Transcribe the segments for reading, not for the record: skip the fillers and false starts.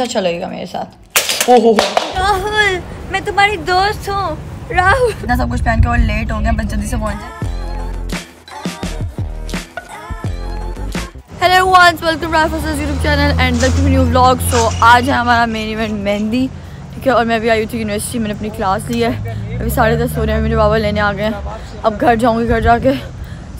ऐसा चलेगा मेरे साथ। ओहो राहुल, मैं तुम्हारी दोस्त हूँ राहुल। इतना सब कुछ पहन के और लेट हो गया, बस जल्दी से पहुँच जाए। Hello everyone, welcome राफर्स YouTube channel and welcome new vlog. So आज है हमारा मेन इवेंट मेहंदी, ठीक है, और मैं भी अयोध्या यूनिवर्सिटी, मैंने अपनी क्लास ली है। अभी 10:30 होने में मेरे बाबा लेने आ गए हैं। अब घर जाऊँगी, घर जाके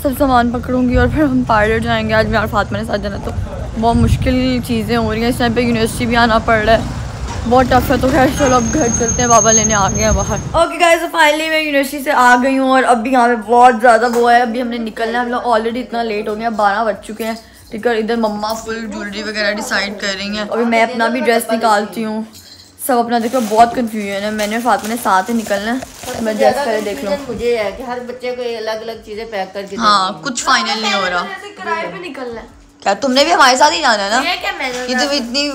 सब सामान पकड़ूंगी और फिर हम पार्लर जाएंगे। आज मैं और फातिमा ने साथ जाना, तो बहुत मुश्किल चीज़ें हो रही हैं इस टाइम पे, यूनिवर्सिटी भी आना पड़ रहा है, बहुत टफ है। तो खैर चलो अब घर चलते हैं, बाबा लेने आ गए हैं बाहर। ओके गाइस, फाइनली मैं यूनिवर्सिटी से आ गई हूँ और अभी यहाँ पे बहुत ज़्यादा वो है, अभी हमने निकलना है। हम लोग ऑलरेडी इतना लेट हो गया, 12 बज चुके हैं, ठीक है। इधर मम्मा फुल ज्वेलरी वगैरह डिसाइड कर रही हैं, अभी मैं अपना भी ड्रेस निकालती हूँ। सब अपना देखो, बहुत कंफ्यूजन है। मैंने और फातिमा ने साथ ही निकलना है, मैं ड्रेस पहले देख लूँ। मुझे है कि हर बच्चे को अलग अलग चीज़ें पैक करके, हाँ कुछ फाइनल नहीं हो रहा। किराए पे निकलना है क्या? तुमने भी हमारे साथ ही जाना है ना? ये तो इतनी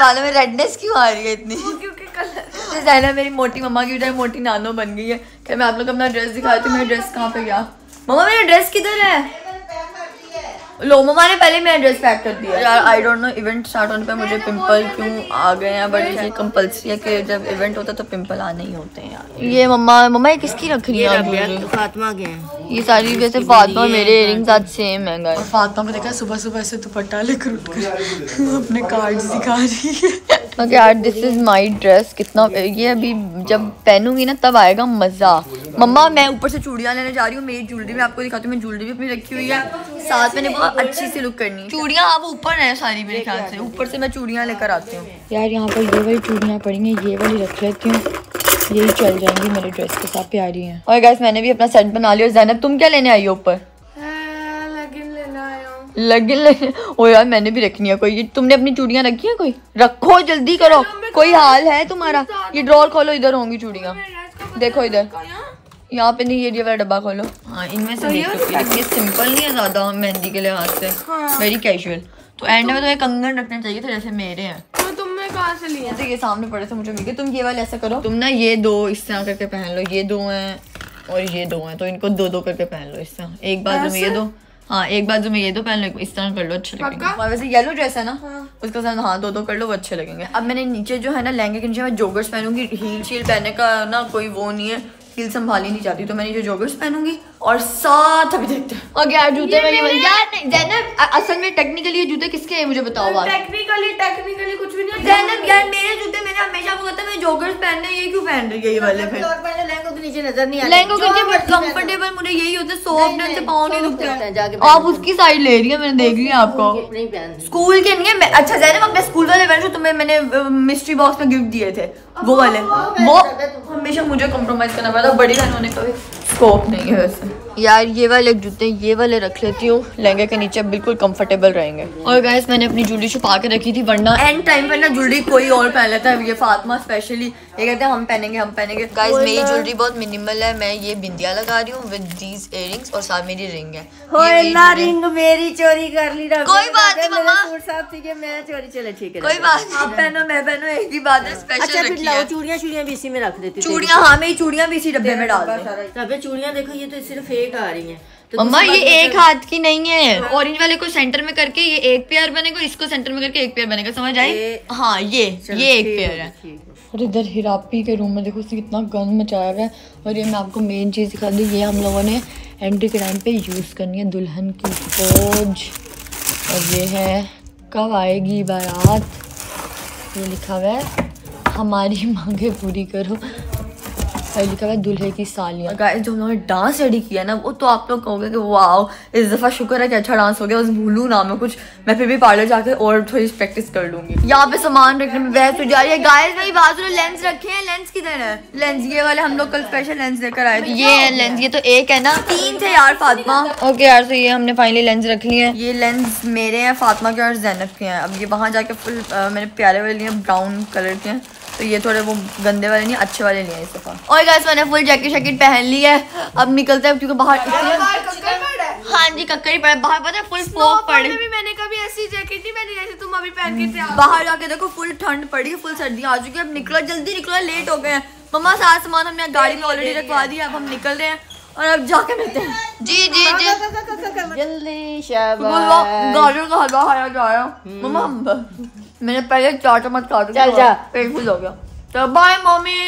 वालों में रेडनेस क्यों आ रही है इतनी? क्योंकि कलर ज़ाइनब मेरी मोटी मम्मा की बजाय मोटी नानो बन गई है। क्या मैं आप लोग अपना ड्रेस दिखाती हूँ। मेरा ड्रेस कहाँ पे गया? मम्मा मेरा ड्रेस किधर है? लो मम्मा ने पहले मेरा ड्रेस पैक कर दिया। यार I don't know, event start होने पर मुझे पिंपल क्यों आ गए हैं, बट ये कंपल्सरी है कि जब इवेंट होता है तो पिंपल आने ही होते हैं यार। ये मम्मा ये किसकी रख रही है? फातिमा के हैं ये सारी। वैसे फातिमा मेरे इयरिंग्स आज सेम है गाइस। फातिमा को देखा सुबह सुबह ऐसे दुपट्टा लेकर उठकर अपने कार्ड्स दिखा रही है। ओके यार, दिस इज माय ड्रेस। कितना ये अभी जब पहनूंगी ना तब आएगा मज़ा। मम्मा मैं ऊपर से चूड़ियाँ लेने जा रही हूँ। मेरी ज्वेलरी में आपको दिखाती हूँ, मैं ज्वेलरी भी अपनी रखी हुई है साथ में। बहुत अच्छी सी लुक करनी है। चूड़ियाँ आप ऊपर है सारी, मेरे ख्याल से ऊपर से मैं चूड़ियाँ लेकर आती हूँ। यार यहाँ पर ये वाली चूड़ियाँ पड़ी हैं, ये वाली रख लेती हूँ, यही चल जाएंगी मेरे ड्रेस के साथ, प्यारी हैं। और गाइस मैंने भी अपना सेट बना लिया। और ज़ैनब तुम क्या लेने आई हो ऊपर? लगन लेने आई हूँ। लगन लेने? ओ यार मैंने भी रखनी है कोई। ये तुमने अपनी चूड़ियाँ रखी हैं कोई? रखो जल्दी करो, कोई हाल है तुम्हारा? ये ड्रॉर खोलो, इधर होंगी चूड़ियाँ, देखो इधर, यहाँ पे नहीं, ये वाला डब्बा खोलो। हाँ इनमें से ये सिंपल नहीं है ज़्यादा मेहंदी के लिहाज से, वेरी कैजुअल। तो एंड में तो एक कंगन रखना चाहिए था जैसे मेरे हैं। से लिया ये सामने पड़े थे, मुझे मिल गए। तुम ये वाले ऐसा करो, तुम ना ये दो इस तरह करके पहन लो, ये दो हैं और ये दो हैं, तो इनको दो दो करके पहन लो इस तरह। एक बाजू में ये दो, हाँ एक बाजू में ये दो पहन लो, इस तरह कर लो, अच्छे लगेंगे। वैसे येलो ड्रेस है ना, हाँ। उसके साथ हाँ दो दो कर लो, वो अच्छे लगेंगे। अब मैंने नीचे जो है ना लहंगे के नीचे मैं जोगर्स पहनूंगी। हील शील पहनने का ना कोई वो नहीं है, हील संभाली नहीं जाती, तो मैं नीचे जोगर्स पहनूंगी और साथ अभी देखते हैं। और यार जूते में यार असल में टेक्निकली जूते किसके हैं मुझे बताओ? टेक्निकली कुछ भी नहीं ज़ैनब, यार मेरे जूते, मैंने हमेशा वो कहता है मैं जॉगर्स पहनने, ये क्यों पहन रही है ये वाले? फिर लहंगों के नीचे नजर नहीं आ रहा, लहंगों के नीचे कंफर्टेबल मुझे यही होता है, सॉफ्ट है, पाँव नहीं दुखते। आप उसकी साइड ले रही है, मैंने देख लिया आपको स्कूल के लिए। अच्छा ज़ैनब अपने स्कूल वाले पहन, तुम्हें मैंने मिस्ट्री बॉक्स में गिफ्ट दिए थे वो वाले, वो हमेशा मुझे कॉम्प्रोमाइज करना पड़ता, बड़ी बहन होने का स्कोप नहीं है वैसे। यार ये वाले जूते ये वाले रख लेती हूँ, लहंगे के नीचे बिल्कुल कंफर्टेबल रहेंगे। और गाइस मैंने अपनी ज्वेलरी छुपा के रखी थी, वरना एंड टाइम पर ना ज्वेलरी कोई और पहन लेता है। ये फातिमा स्पेशली ये कहते हैं हम पहनेंगे हम पहनेंगे। गाइस मेरी ज्वेलरी बहुत मिनिमल है, मैं ये बिंदिया लगा रही हूँ विद दीज इयररिंग्स और साथ मेरी रिंग है। रिंग मेरी चोरी कर ली, कोई बात नहीं, मैं चोरी, चलो ठीक है कोई बात नहीं, आप पहनो मैं पहनो, एक ही बात है। स्पेशल चूड़ियाँ चूड़ियाँ भी इसी में रख देती, चूड़ियाँ हाँ मेरी चूड़ियाँ भी इसी डब्बे में डाल रही। चूड़ियाँ देखो ये तो सिर्फ एक आ रही हैं तो मम्मा ये एक हाथ की नहीं है। ऑरेंज वाले को सेंटर में करके ये एक पेयर बनेगा, इसको सेंटर में करके एक पेयर बनेगा, समझ आई? हाँ ये एक पेयर है। और इधर हिरापी के रूम में देखो उसने कितना गंद मचाया हुआ है। और ये मैं आपको मेन चीज़ दिखा दूँ, ये हम लोगों ने एंट्री के टाइम पे यूज़ करनी है, दुल्हन की फौज। और ये है कब आएगी बारात, ये लिखा हुआ है हमारी मांगे पूरी करो, लिखा हुआ दुल्हे की सालियाँ। गाइस जो हमने डांस रेडी किया ना वो तो आप लोग कहोगे कि वाओ, इस दफ़ा शुक्र है कि अच्छा डांस हो गया, बस भूलूँ ना मैं कुछ। मैं फिर भी पार्लर जाकर और थोड़ी प्रैक्टिस कर लूंगी। यहाँ पे सामान रखने में बहस हो जा रही है। गाइस मेरी बाजू में लेंस रखे हैं, लेंस किधर है? लेंस ये वाले हम लोग कल स्पेशल लेंस लेकर आए थे, ये है लेंस, ये तो एक है ना, तीन थे यार फातिमा। ओके यार तो ये हमने फाइनली लेंस रख लिए हैं, ये लेंस मेरे हैं फातिमा के और ज़ैनब के हैं। अब ये वहाँ जाके फुल मैंने प्यारे वाले लिए ब्राउन कलर के हैं, तो ये थोड़े वो गंदे वाले नहीं अच्छे वाले लिए इस दफ़ा। और गाइस मैंने फुल जैकेट शैकेट पहन ली है, अब निकलते हैं क्योंकि बाहर हाँ जी कक्कर ही पड़ा है बाहर, पता है फुल स्मोक पड़े। मैंने कभी ऐसी जैकेट नहीं पहनी जैसे तुम अभी पहन के थे। बाहर जाके देखो फुल ठंड पड़ी, फुल सर्दियाँ आ चुकी है। अब निकलो जल्दी निकलो, लेट हो गए हैं। मम्मा सारा सामान हमने गाड़ी में ऑलरेडी रखवा दिया, अब हम निकल रहे हैं। और अब जाके मिलते हैं। जी जी जी जल्दी गाजर का हलवा खाया जा रहा है। मम्मा मैंने पहले 4 चम्मच खा लिया, पेट फुल हो गया। तो बाय मम्मी,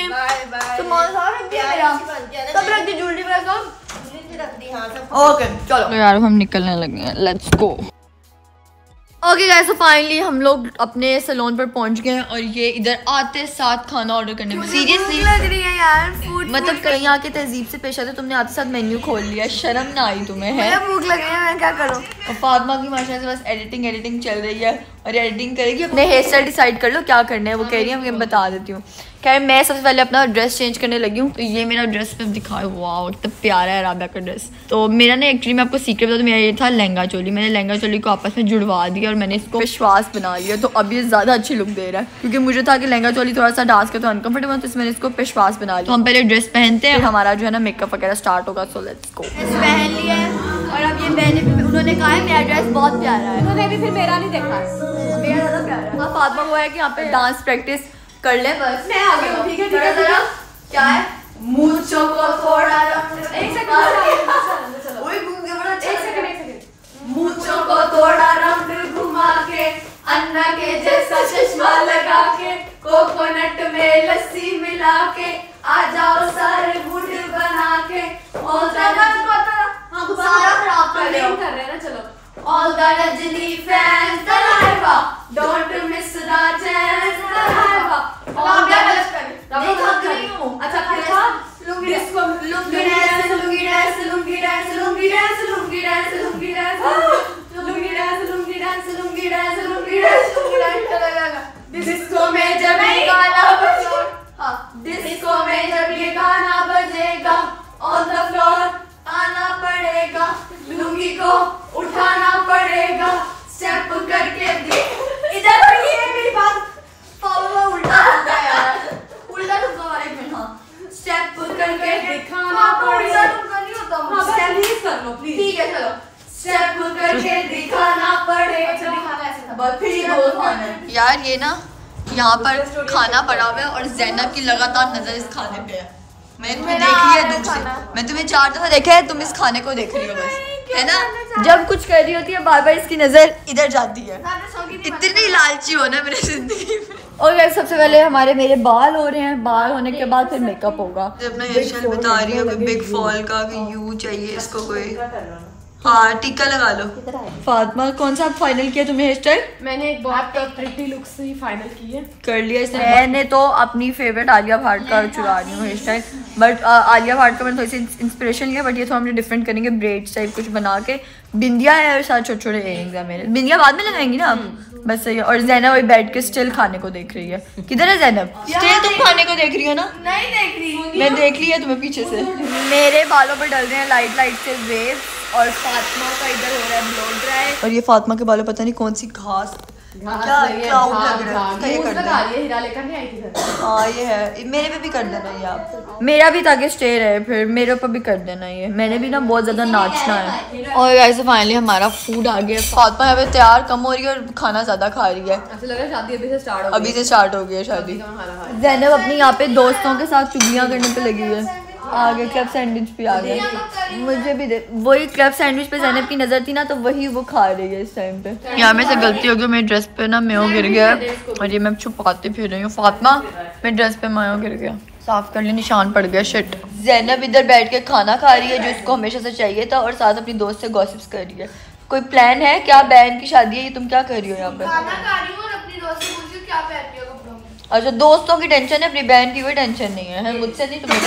ओके चलो यार हम निकलने लगे हैं, लेट्स गो। ओके गाइस तो फाइनली हम लोग अपने सैलून पर पहुंच गए हैं और ये इधर आते साथ खाना ऑर्डर करने में सीरियसली लग रही है यार। फूड मतलब कहीं आके तहजीब से पेश आते, तुमने आते साथ मेन्यू खोल लिया, शर्म ना आई तुम्हें? है भूख लग रही है, मैं क्या करूं? और फातिमा की माशाल्लाह से बस एडिटिंग चल रही है और एडिटिंग करेगी। अपने हेयर स्टाइल डिसाइड कर लो क्या करना है, वो कह रही है मैं बता देती हूँ। खैर मैं सबसे पहले अपना ड्रेस चेंज करने लगी हूँ। तो ये मेरा ड्रेस पे दिखाया, वाह इतना प्यारा है राबिया का ड्रेस। तो मेरा ना एक्चुअली मैं आपको सीक्रेट बताऊँ, मेरा ये था लहंगा चोली। मैंने लहंगा चोली को आपस में जुड़वा दिया और मैंने इसको विश्वास बना लिया, तो अब ये ज़्यादा अच्छी लुक दे रहा है। क्योंकि मुझे था कि लहंगा चोली थोड़ा सा डांस करते तो अनकम्फर्टेबल, तो इसमें इसको विश्वास बना लिया। तो हम पहले ड्रेस पहनते हैं, हमारा जो है ना मेकअप वगैरह स्टार्ट होगा। So let's go. पहन लिया है और अब ये पहने, उन्होंने कहा है मेरा ड्रेस बहुत प्यारा है। उन्होंने भी फिर मेरा नहीं देखा, मेरा ज़्यादा प्यारा है। फातिमा को है कि यहाँ पे डांस प्रैक्टिस कर ले बस, मैं आगे हूँ। ठीक है ठीक है जरा क्या है मूंछों को थोड़ा एक सेकंड, ओए घूम के बड़ा अच्छा, एक सेकंड मूंछों को थोड़ा रंग घुमा के, अन्ना के जैसा चश्मा लगा के, कोकोनट में लस्सी मिला के, आ जाओ सारे बूढ़े बना के, ऑल दैट हम सारा खराब कर रहे हैं ना। चलो all the Rajni fans Thalaiva don't miss the chance Thalaiva. और क्या गलत कर रही हूं? नहीं हूं। अच्छा देखा lungi dance, lungi dance, lungi dance, lungi dance, lungi dance, lungi dance, lungi dance, lungi dance, lungi dance, lungi dance, lungi dance, lungi dance. Disco में जब ये गाना बजेगा, हां डिस्को में जब ये गाना बजेगा ऑन द फ्लोर आना पड़ेगा, लुंगी को उठाना पड़ेगा, स्टेप करके दे इधर ये मेरी बात पावला उल्टा होता है यार, उल्टा रुका वाइब में। हां स्टेप करके दिखाना पड़ेगा, रुका नहीं होता हां प्लीज कर लो प्लीज। ठीक है चलो स्टेप करके दिखाना पड़ेगा। अच्छा दिखाना ऐसे था बस, फिर बोल खाना यार। ये ना यहाँ पर खाना पड़ा हुआ है और ज़ैनब की लगातार नजर इस खाने पे है। मैंने तुम्हें देखी है दूर से, मैं तुम्हें 4 दफा देखा है, तुम इस खाने को देख रही हो बस, है ना? जब कुछ कर रही होती है बार बार इसकी नजर इधर जाती है। इतनी लालची हो ना मेरी जिंदगी में। और यार सबसे पहले हमारे मेरे बाल हो रहे हैं, बाल होने के बाद फिर मेकअप होगा। अपना हेयर स्टाइल बता रही हूँ, बिग फॉल का यू चाहिए इसको कोई, हाँ टीका लगा लो। फातिमा कौन सा फाइनल किया तुमने हेयर स्टाइल? मैंने एक बहुत प्रिटी लुक से ही फाइनल की है, कर लिया इसने। मैंने तो अपनी फेवरेट आलिया भट्ट का चुरा रही हूँ hair style, but Alia Bhatt का मैंने थोड़ी सी इंस्पिरेशन लिया, बट ये थोड़ा मुझे डिफरेंट करेंगे, ब्रेड्स टाइप कुछ बना के। बिंदिया है और साथ छोटे छोटे एयरिंग्स है मेरे, बिंदिया बाद में लगाएंगी ना आप बस। सही है। और ज़ैनब वही बैठ के स्टिल खाने को देख रही है। किधर है ज़ैनब? स्टिल तुम खाने को देख रही हो ना? नहीं देख रही, मैं देख रही है तुम्हें पीछे से। मेरे बालों पर डल रहे हैं लाइट लाइट से वेव और फातिमा का इधर हो रहा है ब्लो ड्राई। और ये फातिमा के बालों पता नहीं कौन सी घास ये है, मेरे पे भी कर देना ये आप, मेरा भी ताकि स्टे रहे, फिर मेरे ऊपर भी कर देना ये, मैंने भी ना बहुत ज्यादा नाचना है। और ऐसे फाइनली हमारा फूड आ गया। फातिमा यहाँ पे तैयार कम हो रही है और खाना ज्यादा खा रही है, अभी से स्टार्ट हो गई है शादी। ज़ैनब अपनी यहाँ पे दोस्तों के साथ चुगलियाँ करने पे लगी है। आगे क्लब सैंडविच पे आ गए, मुझे भी दे। वही क्लब सैंडविच पे ज़ैनब की नज़र थी ना, तो वही वो खा रही है इस टाइम पे। यहाँ मेरे से गलती हो गई, मेरे ड्रेस पे ना मेयो गिर गया और ये मैं छुपाती फिर रही हूँ। फातिमा मेरे ड्रेस पे मेयो गिर गया, साफ कर लिया, निशान पड़ गया, शिट। ज़ैनब इधर बैठ के खाना खा रही है जो इसको हमेशा से चाहिए था और साथ अपनी दोस्त से गॉसिप्स कर रही है। कोई प्लान है क्या? बहन की शादी है, ये तुम क्या कर रही हो यहाँ पे? अच्छा दोस्तों की टेंशन है, अपनी बहन की कोई टेंशन नहीं है, मुझसे नहीं तुम्हें।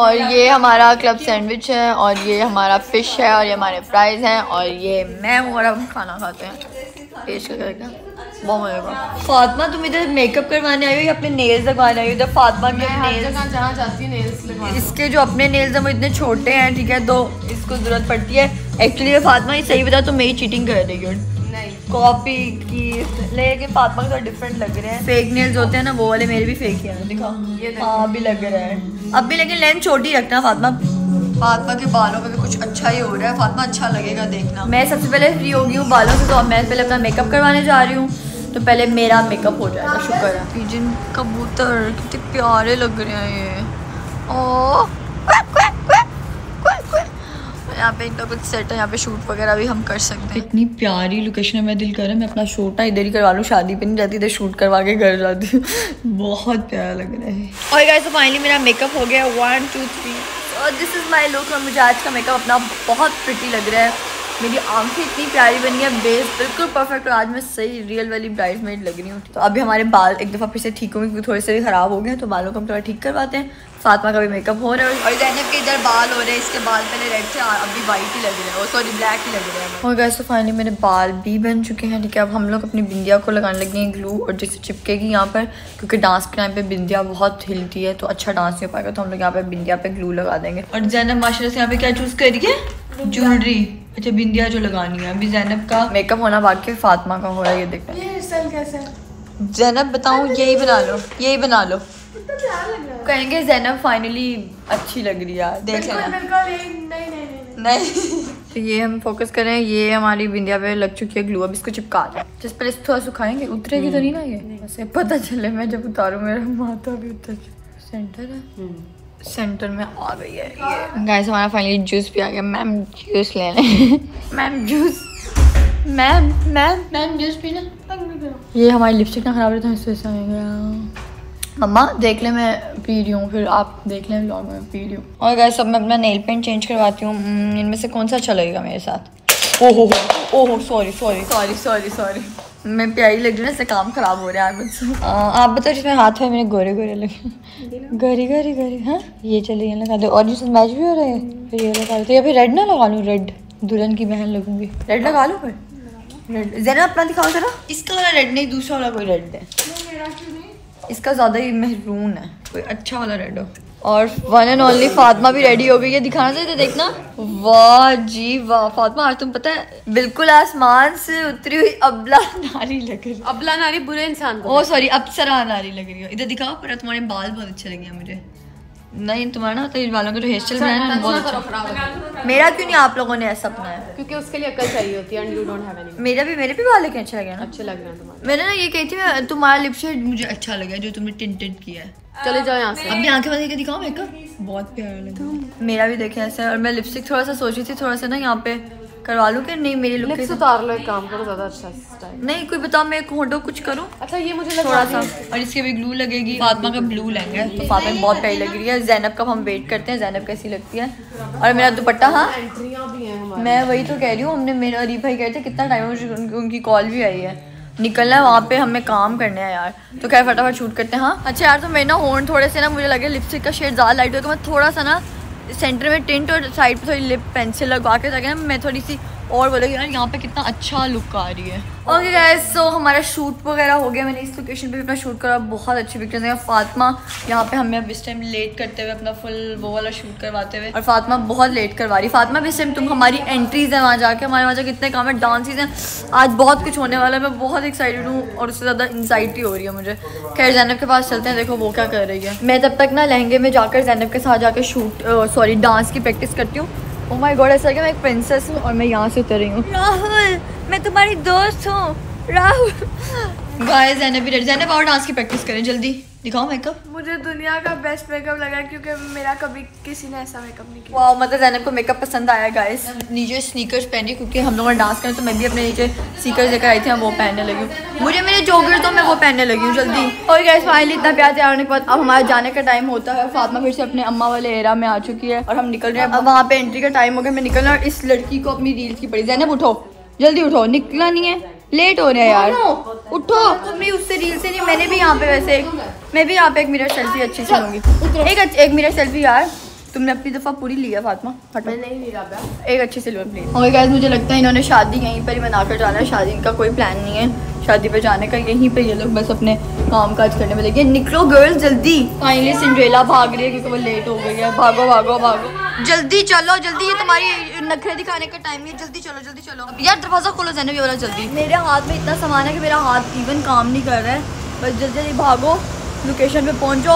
और ये हमारा क्लब सैंडविच है और ये हमारा फिश है और ये हमारे फ्राइज हैं और ये मैं हूँ और हम खाना खाते हैं पेश करके, बहुत मज़ा आएगा। फातिमा तुम इधर मेकअप करवाने आई हो या अपने नेल्स लगवाने आई हो? इधर फातिमा के इसके जो अपने नेल्स हैं वो इतने छोटे हैं, ठीक है, तो इसको ज़रूरत पड़ती है एक्चुअली। फातिमा ये सही बता तो मेरी चीटिंग कर रही है कॉपी की, लेकिन पापा तो डिफरेंट लग रहे हैं। फेक नेल्स होते हैं ना वो वाले, मेरे भी फेक ही हैं, दिखा ये अभी लग रहा है अभी, लेकिन लेंथ छोटी रखना। फातिमा के बालों पे भी कुछ अच्छा ही हो रहा है, फातिमा अच्छा लगेगा देखना। मैं सबसे पहले फ्री हो गई हूँ बालों से, तो मैं पहले अपना मेकअप करवाने जा रही हूँ, तो पहले मेरा मेकअप हो जाएगा। शुक्र है। पिजन कबूतर कितने प्यारे लग रहे हैं ये, ओ यहाँ पे इनका कुछ सेट है, यहाँ पे शूट वगैरह भी हम कर सकते हैं। इतनी प्यारी लोकेशन है, मैं दिल कर रहा है मैं अपना शूट ना इधर ही करवा लूँ, शादी पे नहीं जाती, इधर शूट करवा के घर जाती हूँ। बहुत प्यारा लग रहा है। और गाइस तो फाइनली मेरा मेकअप हो गया 1 2 3 और दिस इज़ माई लुक। और मुझे आज का मेकअप अपना बहुत प्रिटी लग रहा है, मेरी आंखें इतनी प्यारी बनी है, बेस बिल्कुल परफेक्ट, और आज मैं सही रियल वाली ब्राइडमेड लग रही हूँ। तो अभी हमारे बाल एक दफ़ा फिर से ठीक होंगे क्योंकि थोड़े से भी ख़राब हो गए हैं, तो बालों को हम थोड़ा ठीक करवाते हैं। फातिमा का भी मेकअप हो रहा है और जैनब के इधर बाल हो रहे हैं, इसके बाल पहले रेड थे अभी वाइट ही लग रहे हैं, सॉरी ब्लैक ही लग रहे हैं। और गाइस तो फाइनली मेरे बाल भी बन चुके हैं, ठीक है। अब हम लोग अपनी बिंदिया को लगाने लगे हैं ग्लू, और जिससे चिपकेगी यहाँ पर, क्योंकि डांस के टाइम पे बिंदिया बहुत हिलती है तो अच्छा डांस नहीं हो पाएगा, तो हम लोग यहाँ पर बिंदिया पे ग्लू लगा देंगे। और जैनब माशाल्लाह से यहाँ पे क्या चूज़ करिए, ज्वेलरी, अच्छा बिंदिया जो लगानी है। अभी जैनब का मेकअप होना बाकी, फातिमा का हो रहा है, ये देखो। जैनब बताऊँ, यही बना लो, यही बना लो, कहेंगे ज़ैनब फाइनली अच्छी लग रही है, देख लेना। नहीं तो ये हम फोकस करें, ये हमारी बिंदिया पे लग चुकी है ग्लू, अब इसको चिपका दें, जिस पर इस थोड़ा सुखाएंगे, उतरेगी तो नहीं ना ये, ऐसे पता चले मैं जब उतारूँ मेरा माथा भी उतर। सेंटर है, सेंटर में आ गई है ये। गाइस हमारा फाइनली जूस भी आ गया, मैम जूस ले लें, ma'am juice, ma'am ma'am ma'am juice पीना। ये हमारी लिपस्टिक ना खराब रहता है, इससे ऐसा गया मम्मा देख ले, मैं पी रही हूँ, फिर आप देख लें व्लॉग में पी रही हूँ। और गाइस अब मैं अपना नेल पेंट चेंज करवाती हूँ, इनमें से कौन सा अच्छा लगेगा मेरे साथ। ओहो ओहो sorry sorry sorry sorry sorry, मैं प्यारी लग रही हूँ ना, इससे काम खराब हो रहा है मुझसे। आप बताओ जिसमें हाथ है मेरे गोरे गोरे लगे, गोरी गोरी गोरी, हाँ ये चलिए लगा दो। और जिसमें मैच भी हो रहे हैं, फिर ये लगा दो, या फिर रेड ना लगा लूँ, रेड दुल्हन की बहन लगूंगी, रेड लगा लूँ। फिर जरा अपना दिखाओ जरा, इसका वाला रेड नहीं, दूसरा वाला कोई रेड दे, इसका ज़्यादा ही महरून है, कोई अच्छा वाला रेड हो। और वन एंड ओनली फातिमा भी रेडी हो गई है, दिखाना चाहते देखना। वाह जी वाह फातिमा, आज तुम पता है बिल्कुल आसमान से उतरी हुई अबला नारी लग रही, अबला नारी बुरे इंसान को, ओह सॉरी अप्सरा नारी लग रही हो। इधर दिखाओ, पर तुम्हारे बाल बहुत अच्छे लगे हैं मुझे, नहीं तुम्हारा ना तो बालों का जो हेयर स्टाइल बनाया ना बहुत अच्छा। मेरा क्यों नहीं आप लोगों ने ऐसा अपनाया, क्योंकि उसके लिए अकल चाहिए होती है, and you don't have any. मेरे भी बाल लेकिन अच्छा लगे ना, अच्छे लग रहे हैं तुम्हारे। मैंने ना ये कही थी तुम्हारा लिप शेड मुझे अच्छा लगा जो तुमने टिंटेड किया है। चले जाओ यहाँ से, अपनी आंखें बंद करके दिखाओ मेकअप, बहुत प्यारा लगा। मेरा भी देखे ऐसा, और मैं लिपस्टिक थोड़ा सा सोची थी थोड़ा सा ना यहाँ पे करवा लूँ कि नहीं, मेरी लुक उतार लो, एक काम करो ज़्यादा अच्छा स्टाइल नहीं कोई बताओ, मैं खोटो कुछ करूँ। अच्छा ये मुझे लग थोड़ा सा, और इसके भी ग्लू लगेगी, फातिमा का ब्लू लहंगा है, तो फातिमा बहुत प्यारी लग रही है। जैनब का हम वेट करते हैं, जैनब कैसी लगती है। और मेरा दुपट्टा, हाँ मैं वही तो कह रही हूँ, हमने मेरा अरीब भाई कहते कितना टाइम हो, उनकी कॉल भी आई है, निकलना है वहाँ पे, हमें काम करने है यार, तो खैर फटाफट शूट करते हैं। हाँ अच्छा यार, तो मेरे ना होन थोड़े से ना मुझे लगे लिपस्टिक का शेड ज़्यादा लाइट होगा, मैं थोड़ा सा ना सेंटर में टिंट और साइड पे थोड़ी लिप पेंसिल लगवा के ताकि ना मैं थोड़ी सी और बोलूँ यार यहाँ पे कितना अच्छा लुक आ रही है। ओके गाइस सो हमारा शूट वगैरह हो गया, मैंने इस लोकेशन पे भी अपना शूट करा, बहुत अच्छी पिक्चर्स हैं। फातिमा यहाँ पे हमें अब इस टाइम लेट करते हुए अपना फुल वो वाला शूट करवाते हुए, और फातिमा बहुत लेट करवा रही। फातिमा भी इस टाइम तुम हमारी एंट्रीज हैं वहाँ जाके, हमारे वहाँ जाके कितने काम है, डांसिस हैं, आज बहुत कुछ होने वाला है, मैं बहुत एक्साइटेड हूँ और उससे ज़्यादा एंग्जाइटी हो रही है मुझे। खैर जैनब के पास चलते हैं, देखो वो क्या कर रही है। मैं तब तक ना लहंगे में जाकर जैनब के साथ जाकर शूट सॉरी डांस की प्रैक्टिस करती हूँ। ओ माय गॉड ऐसा कि मैं एक प्रिंसेस हूँ और मैं यहाँ से उतर रही हूँ। राहुल मैं तुम्हारी दोस्त हूँ, राहुल। गाइस जैनब भी, जैनब और डांस की प्रैक्टिस करें, जल्दी दिखाओ मेकअप। मुझे दुनिया का बेस्ट मेकअप लगा क्योंकि मेरा कभी किसी ने ऐसा मेकअप नहीं किया। वाह मतलब जैनब को मेकअप पसंद आया। गाइस नीचे स्नीकर्स पहनी क्योंकि हम लोगों ने डांस करें, तो मैं भी अपने नीचे स्नीकर्स लेकर आई थी, हम वो पहनने लगी हूँ, मुझे मेरे जोगर तो मैं वो पहनने लगी हूँ जल्दी। और गाइस फाइनली इतना प्यार तैयार होने के बाद अब हमारे जाने का टाइम होता है। फातिमा फिर से अपने अम्मा वाले एरा में आ चुकी है और हम निकल रहे हैं, अब वहाँ पर एंट्री का टाइम हो गया, मैं निकलना और इस लड़की को अपनी रील्स की पड़ी। जैनब उठो जल्दी उठो, निकला नहीं है, लेट हो रहे हैं यार, उठो। तुमने उससे रील से नहीं, मैंने भी यहाँ पे वैसे मैं भी यहाँ पे एक मिरर सेल्फी अच्छी से लूँगी, एक मिरर सेल्फी यार तुमने अपनी दफ़ा पूरी लिया फातिमा, फटो नहीं लिया एक अच्छी से लो प्लीज। और गाइस मुझे लगता है इन्होंने शादी यहीं पर ही मनाकर जाना है, शादी इनका कोई प्लान नहीं है शादी पे जाने का, यहीं पे ये लोग बस अपने काम काज करने में लगे। निकलो गर्ल्स जल्दी, फाइनली सिंड्रेला भाग रही है क्योंकि वो लेट हो गई है, भागो भागो भागो जल्दी चलो जल्दी, ये तुम्हारी नखरे दिखाने का टाइम नहीं है, जल्दी चलो जल्दी चलो। यार दरवाजा खोलो जैनब, ये वाला जल्दी। मेरे हाथ में इतना सामान है कि मेरा हाथ इवन काम नहीं कर रहा है, बस जल्दी जल्दी भागो लोकेशन पे पहुँचो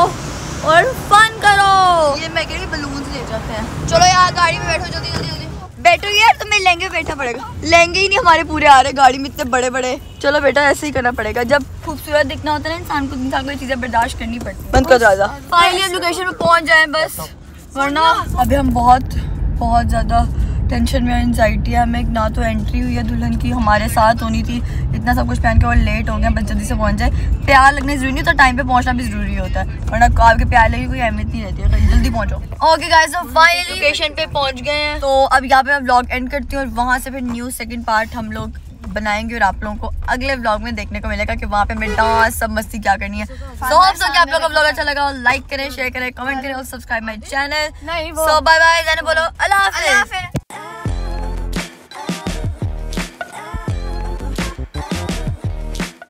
और फन करो। ये मैं कह रही बलून ले जाते हैं, चलो यार गाड़ी में बैठो जल्दी जल्दी जल्दी। बैठो यार तुम्हें लहंगे बैठना पड़ेगा, लहंगे ही नहीं हमारे पूरे आ रहे गाड़ी में इतने बड़े बड़े। चलो बेटा ऐसे ही करना पड़ेगा, जब खूबसूरत दिखना होता है ना इंसान को, इंसान को चीजें बर्दाश्त करनी पड़ती है। बंद कर दरवाजा। फाइनली लोकेशन पे पहुंच जाए, बस वरना अभी हम बहुत ज़्यादा टेंशन में, एंजाइटी है हमें। ना तो एंट्री हुई है दुल्हन की, हमारे साथ होनी थी, इतना सब कुछ पहन के, और लेट हो गया। बस जल्दी से पहुँच जाए, प्यार लगना जरूरी नहीं होता, टाइम पे पहुँचना भी जरूरी होता है, वरना आपके प्यार लगने की कोई अहमियत नहीं रहती है। तो जल्दी पहुँचो। ओके गाइस, तो फाइनली लोकेशन पे पहुँच गए हैं। तो अब यहाँ पे मैं व्लॉग एंड करती हूँ और वहाँ से फिर न्यू सेकेंड पार्ट हम लोग बनाएंगे और आप लोगों को अगले व्लॉग में देखने को मिलेगा कि वहाँ पे हमें डांस सब मस्ती क्या करनी है। सो होप सो कि आप लोगों को व्लॉग अच्छा लगा हो। लाइक करें, शेयर करें, कमेंट करें और subscribe my channel. So bye bye, Zainab बोलो, अल्लाह हाफ़िज़।